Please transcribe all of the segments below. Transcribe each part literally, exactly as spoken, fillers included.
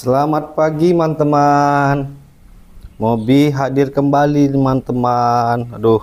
Selamat pagi teman-teman. Mobi hadir kembali teman-teman. Aduh,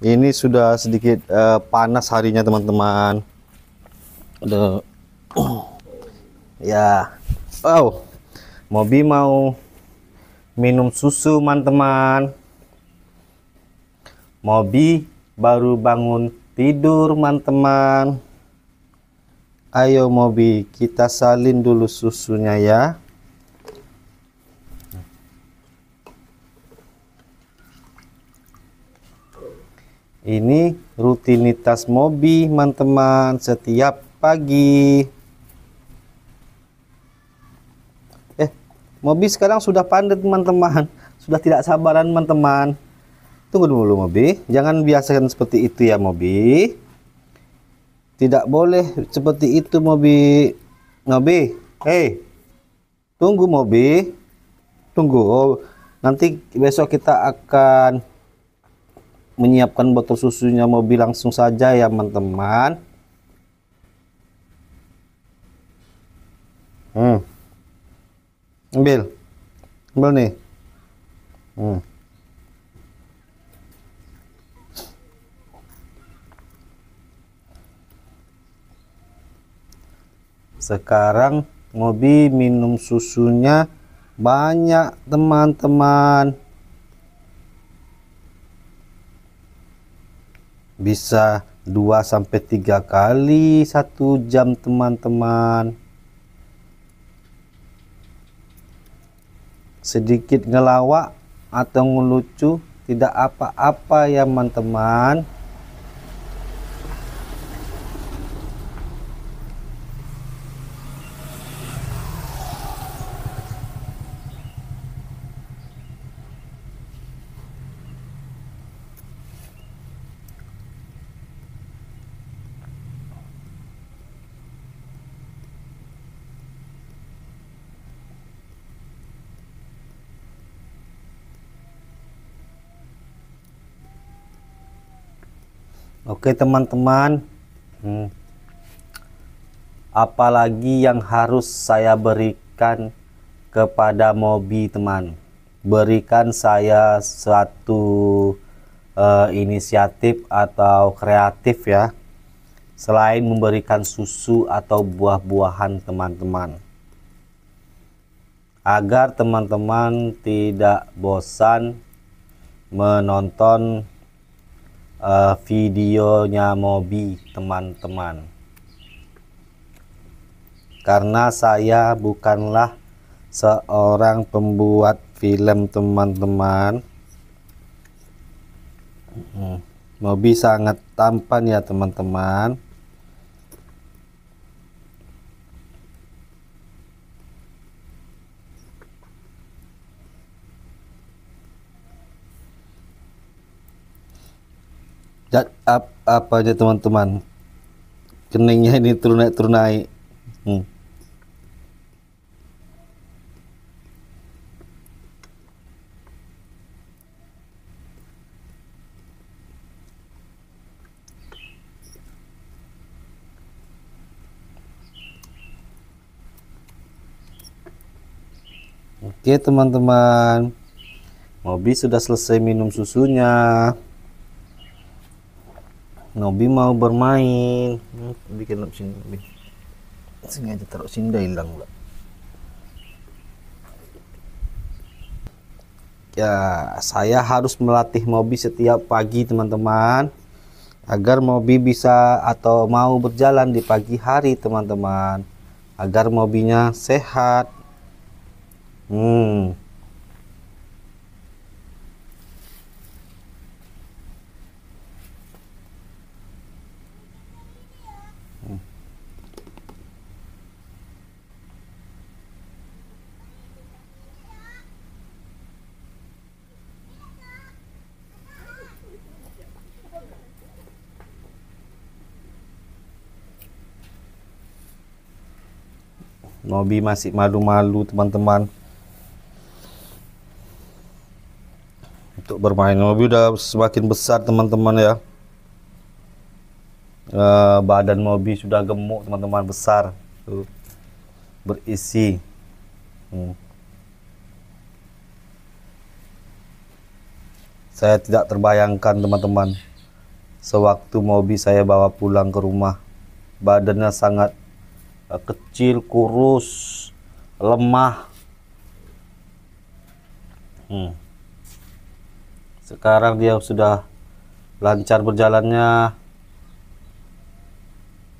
ini sudah sedikit uh, panas harinya teman-teman. Aduh, uh. ya. Wow, Mobi mau minum susu teman-teman. Mobi baru bangun tidur teman-teman. Ayo Mobi, kita salin dulu susunya ya. Ini rutinitas Mobi teman-teman setiap pagi. Eh, Mobi sekarang sudah pandai teman-teman, sudah tidak sabaran teman-teman. Tunggu dulu Mobi, jangan biasakan seperti itu ya Mobi. Tidak boleh seperti itu Mobi. Mobi, hei, tunggu Mobi, tunggu. Oh, nanti besok kita akan menyiapkan botol susunya Mobi langsung saja ya teman-teman. Hmm, ambil, ambil nih. Hmm. Sekarang Mobi minum susunya banyak teman-teman. Bisa dua sampai tiga kali satu jam teman-teman. Sedikit ngelawak atau ngelucu tidak apa-apa ya teman-teman. Oke teman-teman, hmm. apalagi yang harus saya berikan kepada Mobi teman? Berikan saya suatu uh, inisiatif atau kreatif ya, selain memberikan susu atau buah-buahan teman-teman, agar teman-teman tidak bosan menonton Uh, videonya Mobi teman-teman, karena saya bukanlah seorang pembuat film teman-teman. hmm. Mobi sangat tampan ya teman-teman. Up, apa aja teman-teman, keningnya ini turun naik turun naik. hmm. Oke teman-teman, Mobi sudah selesai minum susunya. Mobi mau bermain, bikin opsin Mobi. Sengaja taruh sini dah hilang pula. Ya, saya harus melatih Mobi setiap pagi teman-teman, agar Mobi bisa atau mau berjalan di pagi hari teman-teman, agar Mobinya sehat. Hmm. Mobi masih malu-malu teman-teman untuk bermain. Mobi udah semakin besar teman-teman ya. E, badan Mobi sudah gemuk teman-teman, besar tuh, berisi. Saya tidak terbayangkan, teman-teman, sewaktu Mobi saya bawa pulang ke rumah, badannya sangat uh, kecil, kurus, lemah. Hmm. Sekarang dia sudah lancar berjalannya,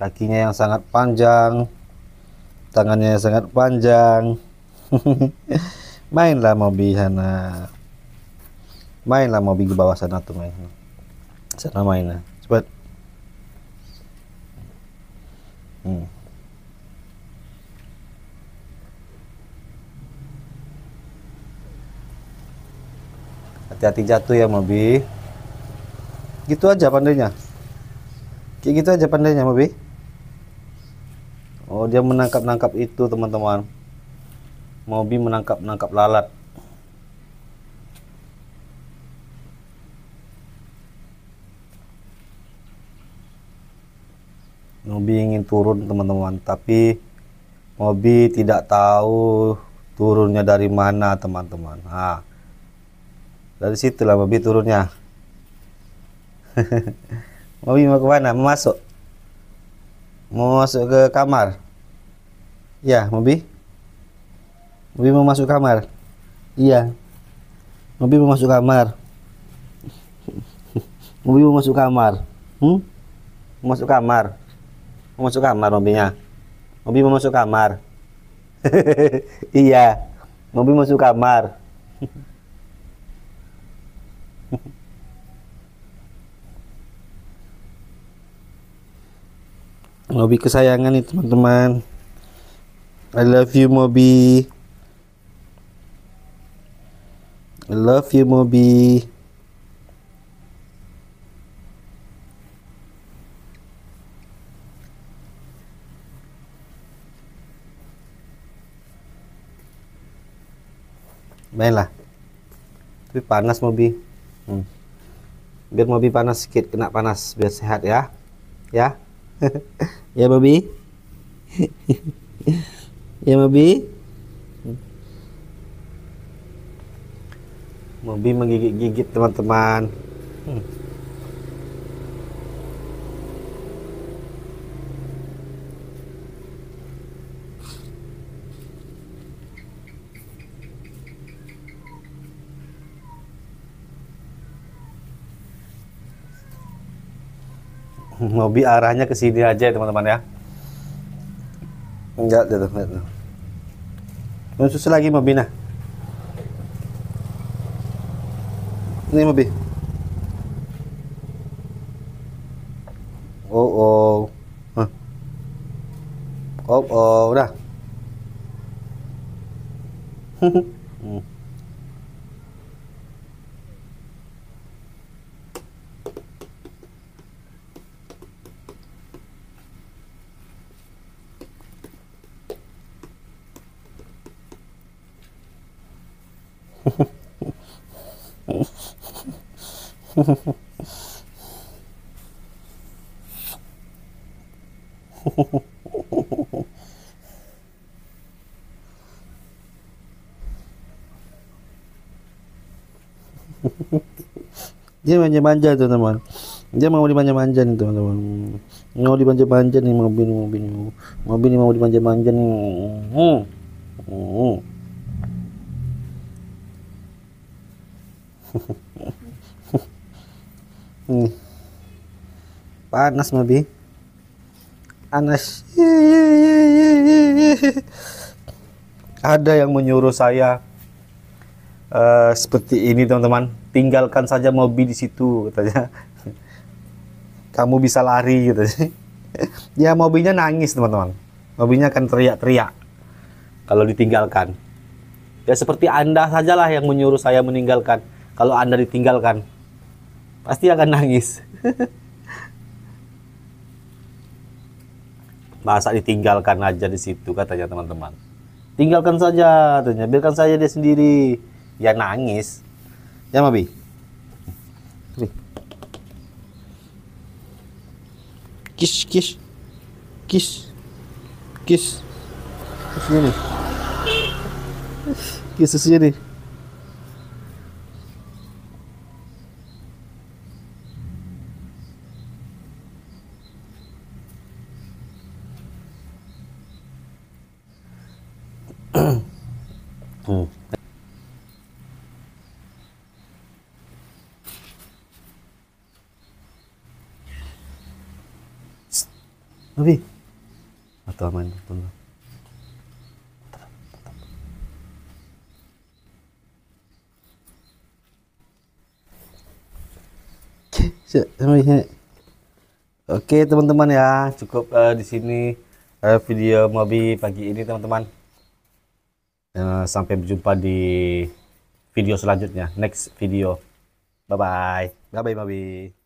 kakinya yang sangat panjang, tangannya yang sangat panjang. Mainlah Mobi sana. Mainlah Mobi ke bawah sana tuh, main sana, mainlah cepat. hmm. Hati-hati jatuh ya Mobi. Gitu aja pandainya, kayak gitu aja pandainya Mobi. Oh, dia menangkap-nangkap itu, teman-teman. Mobi menangkap-nangkap lalat. Mobi ingin turun, teman-teman, tapi Mobi tidak tahu turunnya dari mana, teman-teman. Nah, dari situlah Mobi turunnya. Mobi mau ke mana? Mau masuk? Mau masuk ke kamar? Ya, Mobi? Mobi mau masuk kamar? Iya. Mobi mau masuk kamar. Mobi mau masuk kamar. Hmm? Mau masuk kamar. Mau masuk kamar Mobinya. Mobi mau masuk kamar. Iya. Mobi masuk kamar. Mobi kesayangan nih, teman-teman. I love you Mobi. I love you Mobi. Mainlah, tapi panas Mobi. hmm. Biar Mobi panas sedikit, kena panas biar sehat ya, ya. Ya Mobi. Ya Mobi. Mobi menggigit-gigit, teman-teman. hmm. Mobi arahnya ke sini aja, teman-teman ya. Enggak, lihat, lihat. Mau susul lagi Mobi nah. Ini Mobi. Oh oh. Hah. Oh oh, udah. Dia manja-manja tuh, teman. Dia mau dimanja-manja nih, teman-teman. Mau dimanja-manja nih mobil, mobil, mobil mau dimanja-manja nih. Hmm. Hmm. Hmm. Panas Mobi. Panas. Ada yang menyuruh saya uh, seperti ini, teman-teman. Tinggalkan saja Mobi di situ, katanya. Kamu bisa lari, katanya. Ya Mobinya nangis, teman-teman. Mobinya akan teriak-teriak kalau ditinggalkan. Ya seperti Anda sajalah yang menyuruh saya meninggalkan. Kalau Anda ditinggalkan, pasti akan nangis. Masa ditinggalkan aja di situ, katanya, teman-teman. Tinggalkan saja, katanya. Biarkan saja dia sendiri. Ya nangis. Ya Mobi. Kiss, kiss, kiss, kiss. Kiss. Yesusnya nih. Hmm. Abi, atau aman betul. Oke teman-teman ya, cukup uh, di sini uh, video Mobi pagi ini teman-teman. Uh, sampai berjumpa di video selanjutnya, next video. Bye bye, bye bye Mobi.